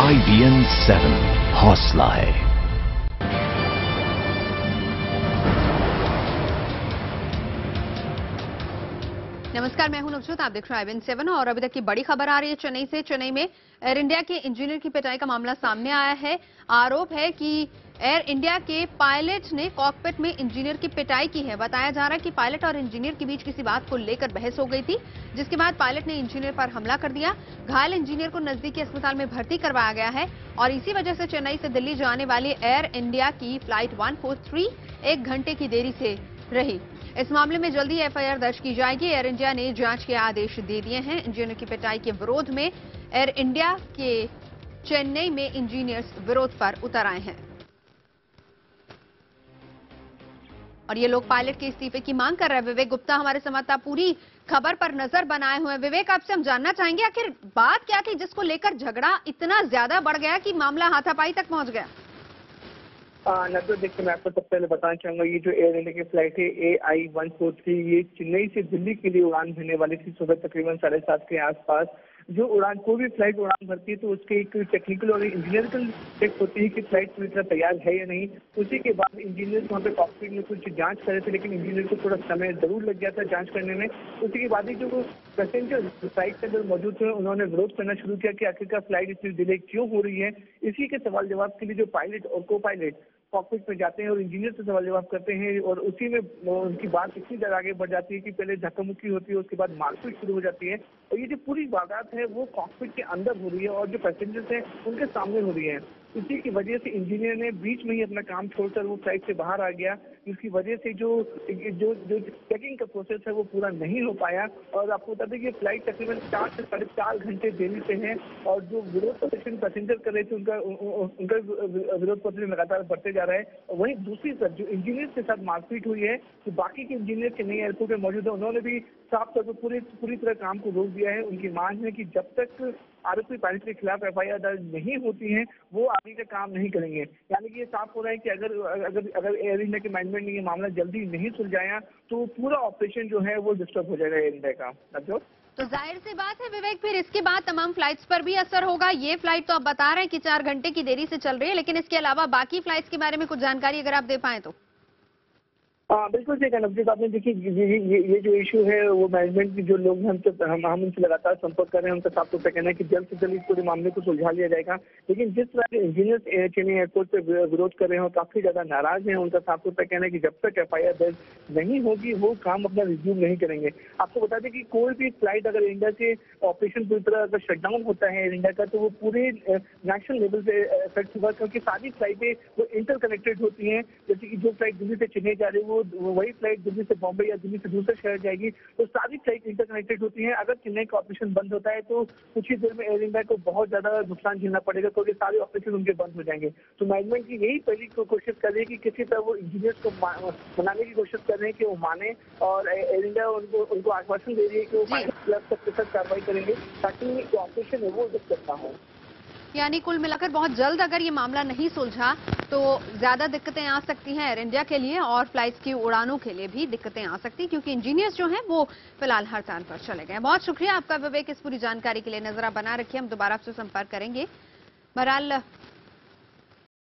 IBN7 हौसला है। नमस्कार, मैं हूं नवजोत, आप देख रहे हैं IBN7 और अभी तक की बड़ी खबर आ रही है चेन्नई से। चेन्नई में एयर इंडिया के इंजीनियर की पिटाई का मामला सामने आया है। आरोप है कि एयर इंडिया के पायलट ने कॉकपिट में इंजीनियर की पिटाई की है। बताया जा रहा है कि पायलट और इंजीनियर के बीच किसी बात को लेकर बहस हो गई थी, जिसके बाद पायलट ने इंजीनियर पर हमला कर दिया। घायल इंजीनियर को नजदीकी अस्पताल में भर्ती करवाया गया है और इसी वजह से चेन्नई से दिल्ली जाने वाली एयर इंडिया की फ्लाइट 143 एक घंटे की देरी से रही। इस मामले में जल्दी FIR दर्ज की जाएगी। एयर इंडिया ने जांच के आदेश दे दिए हैं। इंजीनियर की पिटाई के विरोध में एयर इंडिया के चेन्नई में इंजीनियर्स विरोध पर उतर आए हैं और ये लोग पायलट के इस्तीफे की मांग कर रहे हैं। विवेक गुप्ता हमारे संवाददाता पूरी खबर पर नजर बनाए हुए हैं। विवेक, आपसे हम जानना चाहेंगे आखिर बात क्या थी जिसको लेकर झगड़ा इतना ज्यादा बढ़ गया कि मामला हाथापाई तक पहुंच गया। नजर देखिए, मैं आपको सबसे पहले बताना चाहूंगा ये जो एयर इंडिया की फ्लाइट है AI-143 ये चेन्नई से दिल्ली के लिए उड़ान भरने वाली थी। सुबह तकरीबन 7:30 के आसपास जो उड़ान, कोई भी फ्लाइट उड़ान भरती है तो उसके एक टेक्निकल और इंजीनियरिकल चेक होती है कि फ्लाइट पूरी तरह तैयार है या नहीं। उसी के बाद इंजीनियर वहाँ पे कॉकपिट में कुछ जांच कर रहे थे, लेकिन इंजीनियर को थोड़ा समय जरूर लग गया था जांच करने में। उसी के बाद ही जो पैसेंजर फ्लाइट से जो मौजूद थे उन्होंने विरोध करना शुरू किया कि आखिरकार फ्लाइट इतनी डिले क्यों हो रही है। इसी के सवाल जवाब के लिए जो पायलट और को पायलट कॉकपिट में जाते हैं और इंजीनियर से सवाल जवाब करते हैं और उसी में उनकी बात इतनी ज्यादा आगे बढ़ जाती है कि पहले धक्कामुक्की होती है, उसके बाद मारपीट शुरू हो जाती है। और ये जो पूरी वारदात है वो कॉकपिट के अंदर हो रही है और जो पैसेंजर्स हैं उनके सामने हो रही है। इसी की वजह से इंजीनियर ने बीच में ही अपना काम छोड़कर वो फ्लाइट से बाहर आ गया, जिसकी वजह से जो चेकिंग का प्रोसेस है वो पूरा नहीं हो पाया। और आपको बता दें कि फ्लाइट तकरीबन 4 से 4.5 घंटे देरी से है और जो विरोध प्रदर्शन पैसेंजर कर रहे थे उनका विरोध प्रदर्शन लगातार बढ़ते जा रहा है। और वहीं दूसरी तरफ जो इंजीनियर के साथ मारपीट हुई है तो बाकी के इंजीनियर के नए एयरपोर्ट में मौजूद है उन्होंने भी साफ तौर पर पूरी तरह काम को रोक दिया है। उनकी मांग है कि जब तक आरोपी पायलट के खिलाफ FIR दर्ज नहीं होती है वो आगे का काम नहीं करेंगे। यानी कि ये साफ हो रहा है कि अगर एयर इंडिया के मैनेजमेंट ने ये मामला जल्दी नहीं सुलझाया तो पूरा ऑपरेशन जो है वो डिस्टर्ब हो जाएगा एयर इंडिया का। तो जाहिर सी बात है विवेक, फिर इसके बाद तमाम फ्लाइट्स पर भी असर होगा। ये फ्लाइट तो आप बता रहे हैं कि 4 घंटे की देरी से चल रही है, लेकिन इसके अलावा बाकी फ्लाइट्स के बारे में कुछ जानकारी अगर आप दे पाए तो। बिल्कुल देखा नवजीत, आपने देखिए ये जो इशू है वो मैनेजमेंट के जो लोग हम उनसे लगातार संपर्क कर रहे हैं, उनका साफ तौर पर कहना है कि जल्द से जल्द इस पूरे मामले को सुलझा लिया जाएगा। लेकिन जिस तरह के इंजीनियर चेन्नई एयरपोर्ट पर विरोध कर रहे हैं और काफी ज्यादा नाराज हैं, उनका साफ तौर पर कहना है कि जब तक FIR दर्ज नहीं होगी वो काम अपना रिज्यूम नहीं करेंगे। आपको बता दें कि कोई भी फ्लाइट अगर इंडिया के ऑपरेशन पूरी तरह अगर शटडाउन होता है एयर इंडिया का तो वो पूरे नेशनल लेवल पे इफेक्ट होगा, क्योंकि सारी फ्लाइटें वो इंटरकनेक्टेड होती हैं। जैसे कि जो फ्लाइट दिल्ली से चेन्नई जा रही है वही फ्लाइट दिल्ली से बॉम्बे या दिल्ली से दूसरे शहर जाएगी, तो सारी फ्लाइट इंटरकनेक्टेड होती हैं। अगर चेन्नई का ऑपरेशन बंद होता है तो कुछ ही देर में एयर इंडिया को बहुत ज्यादा नुकसान झेलना पड़ेगा, क्योंकि सारे ऑपरेशन उनके बंद हो जाएंगे। तो मैनेजमेंट की यही पहली कोशिश कर रही है कि किसी तरह वो इंजीनियर्स को मनाने की कोशिश कर रहे हैं कि वो माने, और एयर इंडिया उनको आश्वासन दे रही है कि वो पायलट के साथ कार्रवाई करेंगे ताकि जो ऑपरेशन है वो दिक्कत ना हो। यानी कुल मिलाकर बहुत जल्द अगर ये मामला नहीं सुलझा तो ज्यादा दिक्कतें आ सकती हैं एयर इंडिया के लिए और फ्लाइट्स की उड़ानों के लिए भी दिक्कतें आ सकती हैं, क्योंकि इंजीनियर्स जो हैं वो फिलहाल हड़ताल पर चले गए। बहुत शुक्रिया आपका विवेक इस पूरी जानकारी के लिए। नजर बना रखिए, हम दोबारा आपसे संपर्क करेंगे। बहरहाल